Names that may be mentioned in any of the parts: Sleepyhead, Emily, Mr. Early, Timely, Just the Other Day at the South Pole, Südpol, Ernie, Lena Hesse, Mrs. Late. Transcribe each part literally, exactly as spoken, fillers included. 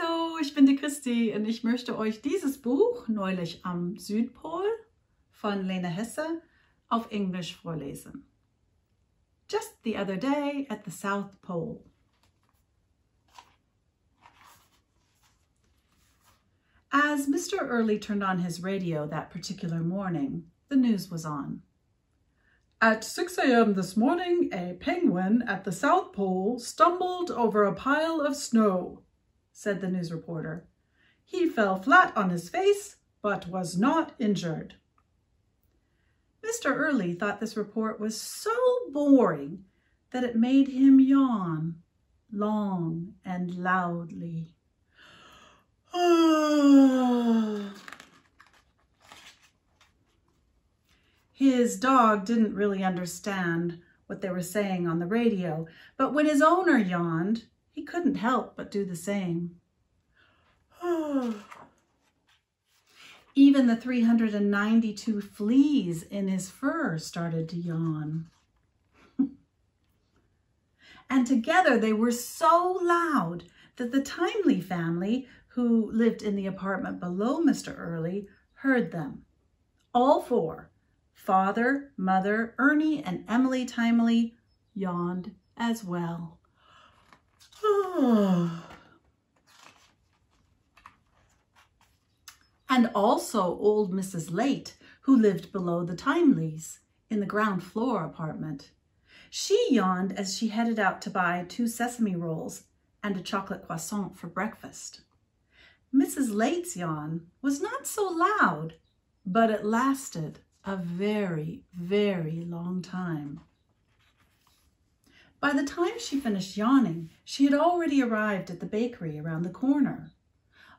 Hallo, ich bin die Christi und ich möchte euch dieses Buch Neulich am Südpol von Lena Hesse auf Englisch vorlesen. Just the other day at the South Pole. As Mister Early turned on his radio that particular morning, the news was on. At six A M this morning, a penguin at the South Pole stumbled over a pile of snow, said the news reporter. He fell flat on his face, but was not injured. Mister Early thought this report was so boring that it made him yawn long and loudly. His dog didn't really understand what they were saying on the radio, but when his owner yawned, he couldn't help but do the same. Even the three hundred ninety-two fleas in his fur started to yawn. And together they were so loud that the Timely family, who lived in the apartment below Mister Early, heard them. All four, father, mother, Ernie, and Emily Timely, yawned as well. And also old Missus Late, who lived below the Timeleys in the ground floor apartment. She yawned as she headed out to buy two sesame rolls and a chocolate croissant for breakfast. Missus Late's yawn was not so loud, but it lasted a very, very long time. By the time she finished yawning, she had already arrived at the bakery around the corner.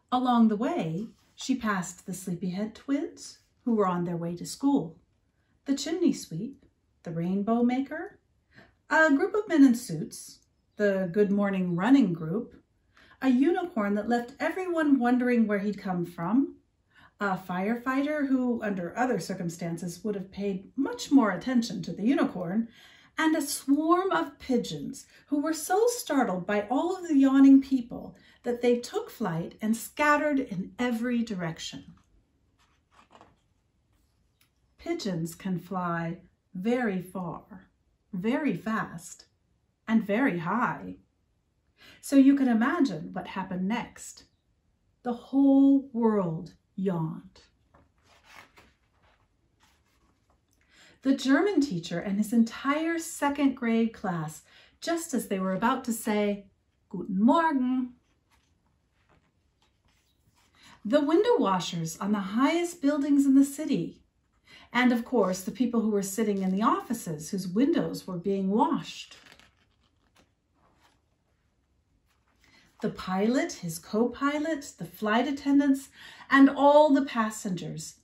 Along the way, she passed the Sleepyhead twins, who were on their way to school, the chimney sweep, the rainbow maker, a group of men in suits, the Good Morning Running group, a unicorn that left everyone wondering where he'd come from, a firefighter who, under other circumstances, would have paid much more attention to the unicorn, and a swarm of pigeons who were so startled by all of the yawning people that they took flight and scattered in every direction. Pigeons can fly very far, very fast, and very high. So you can imagine what happened next. The whole world yawned. The German teacher and his entire second grade class, just as they were about to say, Guten Morgen. The window washers on the highest buildings in the city. And of course, the people who were sitting in the offices whose windows were being washed. The pilot, his co-pilot, the flight attendants, and all the passengers,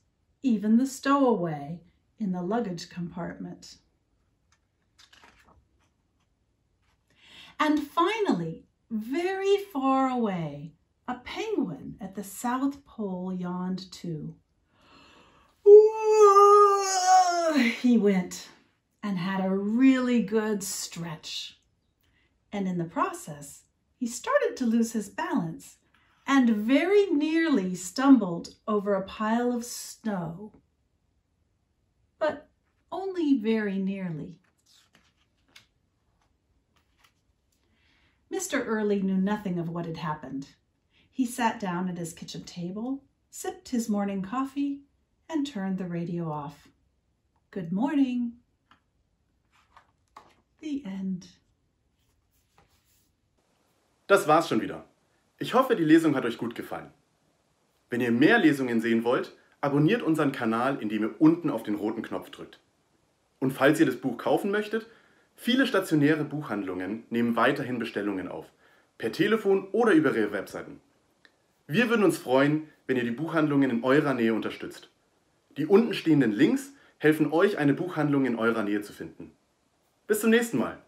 even the stowaway in the luggage compartment. And finally, very far away, a penguin at the South Pole yawned too. He went and had a really good stretch. And in the process, he started to lose his balance and very nearly stumbled over a pile of snow. But only very nearly. Mister Early knew nothing of what had happened. He sat down at his kitchen table, sipped his morning coffee, and turned the radio off. Good morning. The end. Das war's schon wieder. Ich hoffe, die Lesung hat euch gut gefallen. Wenn ihr mehr Lesungen sehen wollt, abonniert unseren Kanal, indem ihr unten auf den roten Knopf drückt. Und falls ihr das Buch kaufen möchtet, viele stationäre Buchhandlungen nehmen weiterhin Bestellungen auf, per Telefon oder über ihre Webseiten. Wir würden uns freuen, wenn ihr die Buchhandlungen in eurer Nähe unterstützt. Die unten stehenden Links helfen euch, eine Buchhandlung in eurer Nähe zu finden. Bis zum nächsten Mal!